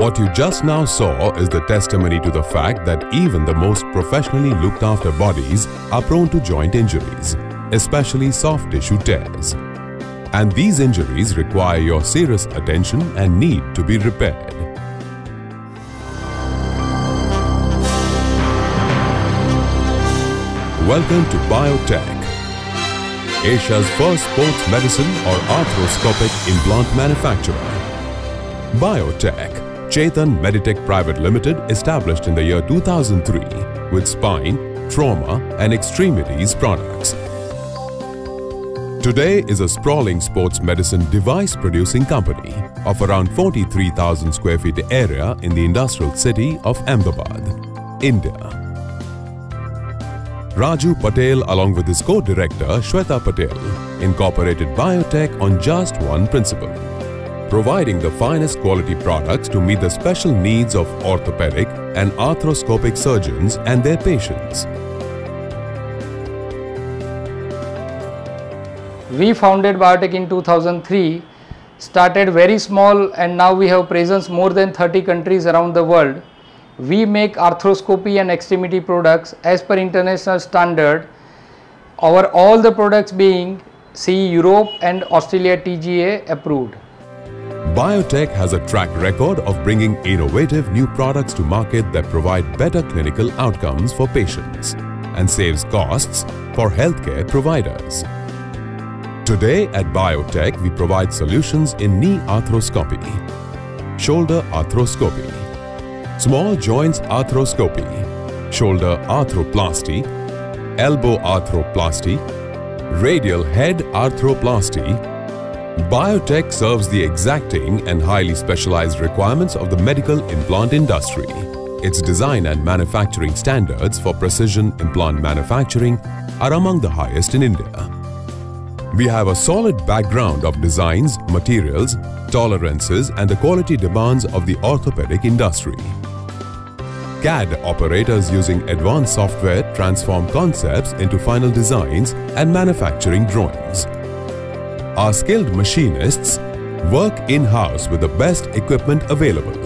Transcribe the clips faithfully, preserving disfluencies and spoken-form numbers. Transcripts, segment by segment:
What you just now saw is the testimony to the fact that even the most professionally looked after bodies are prone to joint injuries, especially soft tissue tears. And these injuries require your serious attention and need to be repaired. Welcome to BIOTEK, Asia's first sports medicine or arthroscopic implant manufacturer. BIOTEK, Chetan Meditech Private Limited, established in the year two thousand three with spine, trauma and extremities products. Today is a sprawling sports medicine device producing company of around forty-three thousand square feet area in the industrial city of Ahmedabad, India. Raju Patel along with his co-director Shweta Patel incorporated BIOTEK on just one principle: providing the finest quality products to meet the special needs of orthopedic and arthroscopic surgeons and their patients. We founded BIOTEK in two thousand three, started very small, and now we have presence more than thirty countries around the world. We make arthroscopy and extremity products as per international standard. Our all the products being C E Europe and Australia T G A approved. BIOTEK has a track record of bringing innovative new products to market that provide better clinical outcomes for patients and saves costs for healthcare providers. Today at BIOTEK, we provide solutions in knee arthroscopy, shoulder arthroscopy, small joints arthroscopy, shoulder arthroplasty, elbow arthroplasty, radial head arthroplasty. BIOTEK serves the exacting and highly specialized requirements of the medical implant industry. Its design and manufacturing standards for precision implant manufacturing are among the highest in India. We have a solid background of designs, materials, tolerances and the quality demands of the orthopedic industry. C A D operators using advanced software transform concepts into final designs and manufacturing drawings. Our skilled machinists work in-house with the best equipment available.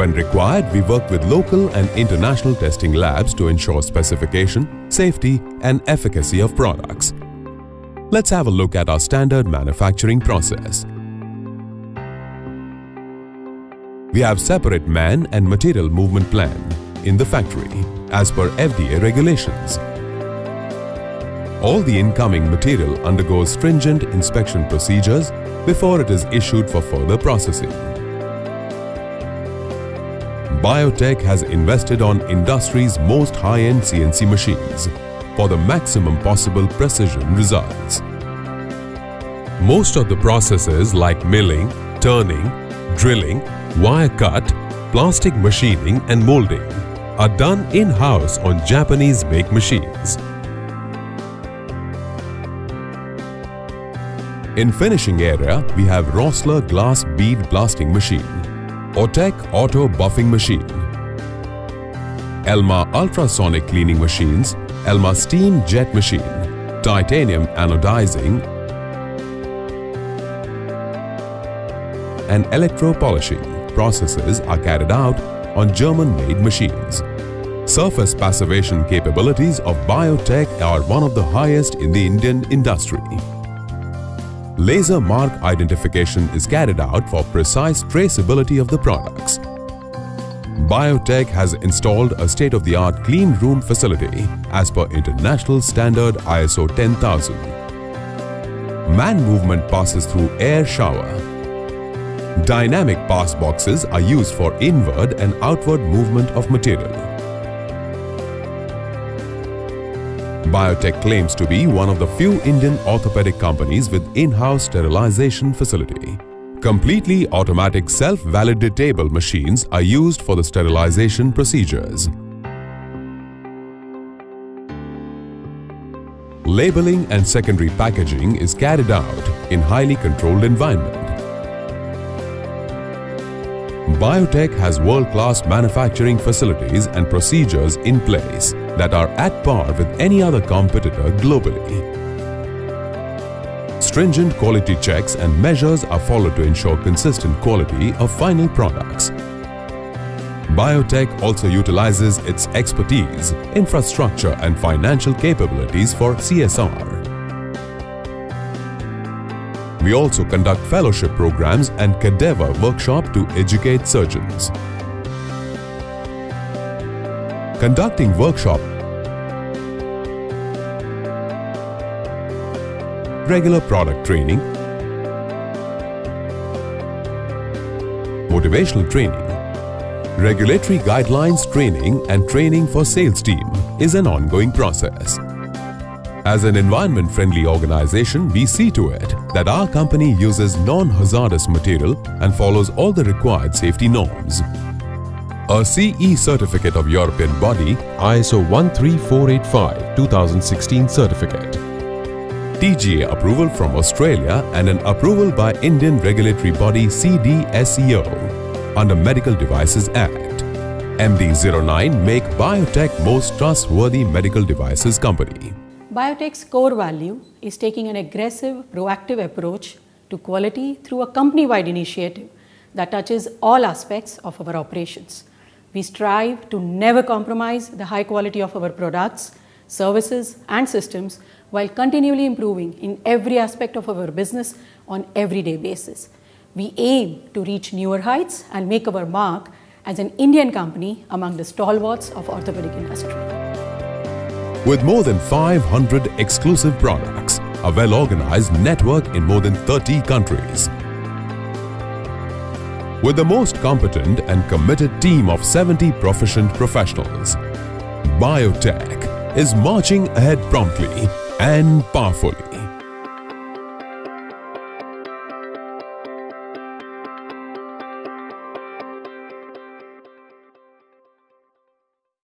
When required, we work with local and international testing labs to ensure specification, safety and efficacy of products. Let's have a look at our standard manufacturing process. We have separate man and material movement plan in the factory as per F D A regulations. All the incoming material undergoes stringent inspection procedures before it is issued for further processing. BIOTEK has invested on industry's most high-end C N C machines for the maximum possible precision results. Most of the processes like milling, turning, drilling, wire cut, plastic machining and molding are done in-house on Japanese-made machines. In finishing area, we have Rossler glass bead blasting machine, Otec auto buffing machine, Elma ultrasonic cleaning machines, Elma steam jet machine, titanium anodizing and electro-polishing processes are carried out on German-made machines. Surface passivation capabilities of BIOTEK are one of the highest in the Indian industry. Laser mark identification is carried out for precise traceability of the products. BIOTEK has installed a state-of-the-art clean room facility as per international standard I S O ten thousand. Man movement passes through air shower. Dynamic pass boxes are used for inward and outward movement of material. BIOTEK claims to be one of the few Indian orthopedic companies with in-house sterilization facility. Completely automatic self-validatable machines are used for the sterilization procedures. Labeling and secondary packaging is carried out in highly controlled environment. BIOTEK has world-class manufacturing facilities and procedures in place that are at par with any other competitor globally. Stringent quality checks and measures are followed to ensure consistent quality of final products. BIOTEK also utilizes its expertise, infrastructure and financial capabilities for C S R. We also conduct fellowship programs and cadaver workshop to educate surgeons. Conducting workshop regular product training, motivational training, regulatory guidelines training and training for sales team is an ongoing process. As an environment-friendly organization, we see to it that our company uses non-hazardous material and follows all the required safety norms. A C E certificate of European body, I S O one three four eight five twenty sixteen certificate, T G A approval from Australia and an approval by Indian regulatory body C D S C O under Medical Devices Act. M D zero nine make BIOTEK most trustworthy medical devices company. BIOTEK's core value is taking an aggressive, proactive approach to quality through a company-wide initiative that touches all aspects of our operations. We strive to never compromise the high quality of our products, services and systems while continually improving in every aspect of our business on everyday basis. We aim to reach newer heights and make our mark as an Indian company among the stalwarts of orthopedic industry. With more than five hundred exclusive products, a well-organized network in more than thirty countries. With the most competent and committed team of seventy proficient professionals, BIOTEK is marching ahead promptly and powerfully.